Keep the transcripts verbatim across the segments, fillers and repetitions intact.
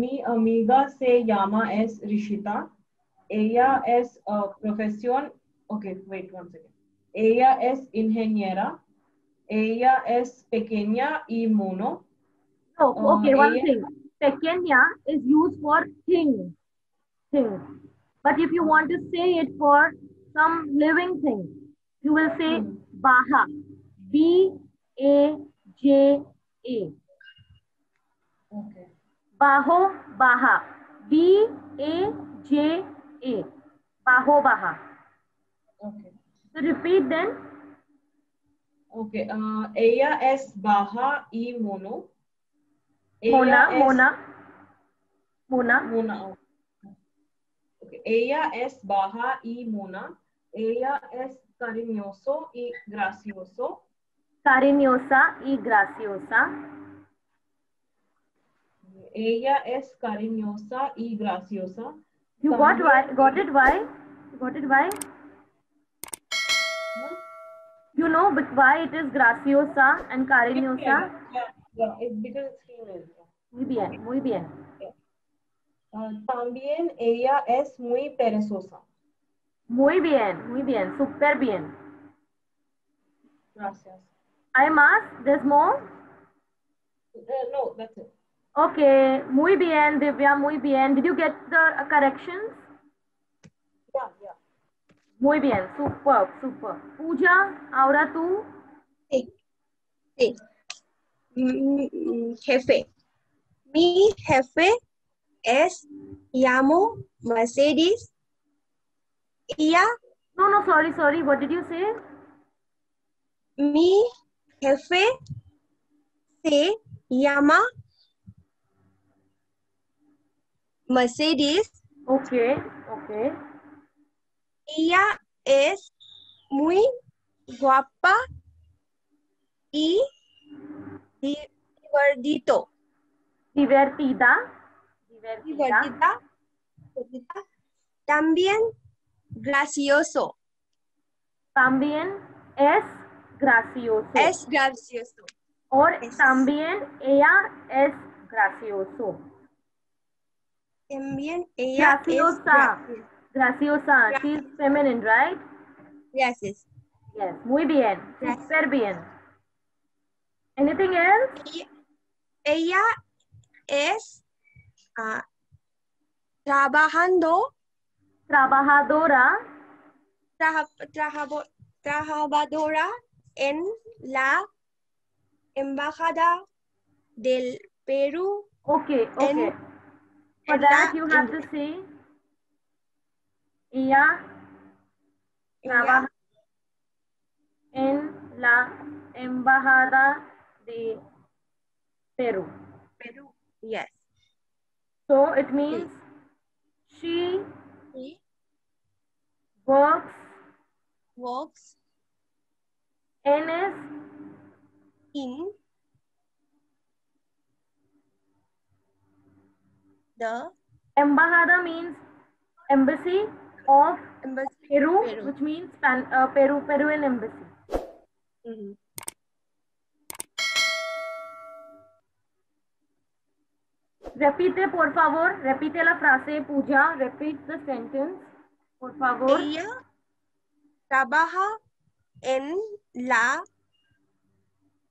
Mi amiga se llama es Rishita. Ella es uh, profesión. Okay, wait one second. Ella es ingeniera. Ella es pequeña y mono. Oh, okay, uh, one ella... thing. Pequeña is used for thing, thing. But if you want to say it for some living thing, you will say hmm. baja. B A J A. Okay. Bajo baja. B A J A. Bajo baja. Okay. So repeat then. Okay. Uh, ella es baja y mono. Ella Mona, es... Mona. Mona. Mona. Okay. Ella es baja y mona. Ella es cariñoso y gracioso. Cariñosa y graciosa. Ella es cariñosa y graciosa. You got why? Got it why? Got it why? You know why it is graciosa and cariñosa? Yeah, yeah, it's because it's female. Muy bien, muy bien. Yeah. Uh, también ella es muy perezosa. Muy bien, muy bien, super bien. Gracias. I must. There's more? Uh, no, that's it. Okay, muy bien, Divya, muy bien. Did you get the uh, corrections? Yeah, yeah. Muy bien, superb, superb. Pooja, ahora tú. Sí, sí. Jefe. Mi jefe es, llamo Mercedes. Ella. No, no, sorry, sorry. What did you say? Mi jefe se llama Mercedes. Okay, okay. Ella es muy guapa y divertido. Divertida. Divertida. Divertida. Divertida. También gracioso. También es gracioso. Es gracioso. Or es. También ella es gracioso. También ella graciosa. Es graciosa. Graciosa. Gracias. She's feminine, right? Yes, yes. Yes. Muy bien. Super bien. Anything else? Ella, ella es uh, trabajando. Trabajadora. Traja, trajabo, trabajadora en la embajada del Perú. Okay, okay. En, For en that la, you have en, to say ella trabaja en la embajada de Perú. Perú. Yes. So it means yes. she Works, works, and is in the embajada means embassy of embassy, Peru, Peru, which means Pan, uh, Peru, Peruvian embassy. Mm-hmm. Repite, por favor. Repite la frase, Pooja. Repeat the sentence. Por favor. Ella trabaja en la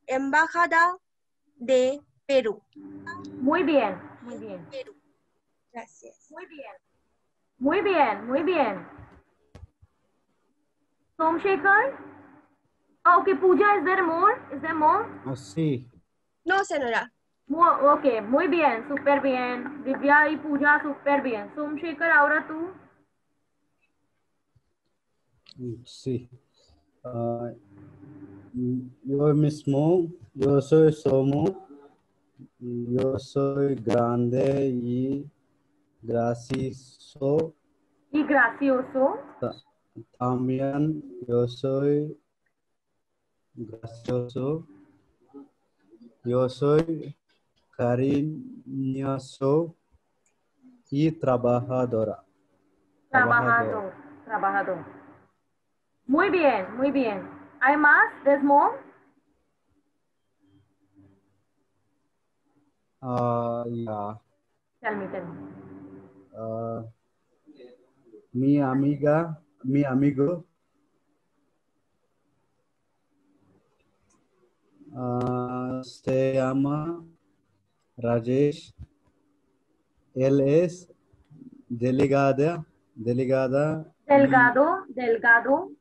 embajada de Perú. Muy bien, muy bien. Perú. Gracias. Muy bien. Muy bien, muy bien. Somshekar? Oh, okay, Pooja, is there more? Is there more? Oh, sí. No, señora. Muy, okay, muy bien, super bien. Divya y Pooja, super bien. Somshekar, ahora tú. Sí. Uh, yo mismo, yo soy somos, yo soy grande y gracioso. Y gracioso. También yo soy gracioso. Yo soy cariñoso y trabajadora. Trabajador, trabajador. Muy bien, muy bien. I must. There's more. Uh, yeah. Tell me, tell me. Uh, mi amiga, mi amigo. Uh, se llama Rajesh. Él es Delgado. Delgado. Delgado. Delgado.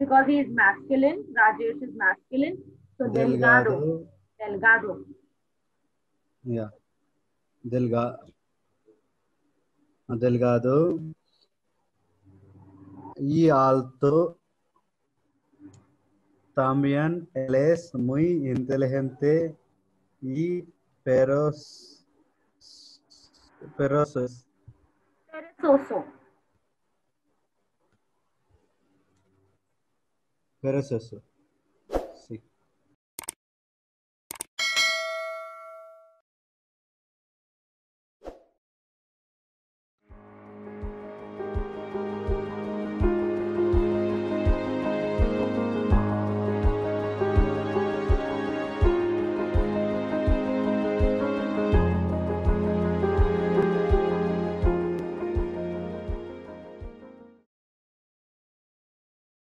Because he is masculine. Rajesh is masculine. So Delgado. Delgado. Yeah. Delga. Delgado. Y alto. También él es muy inteligente y peros, peroso. Perezoso. Perezoso.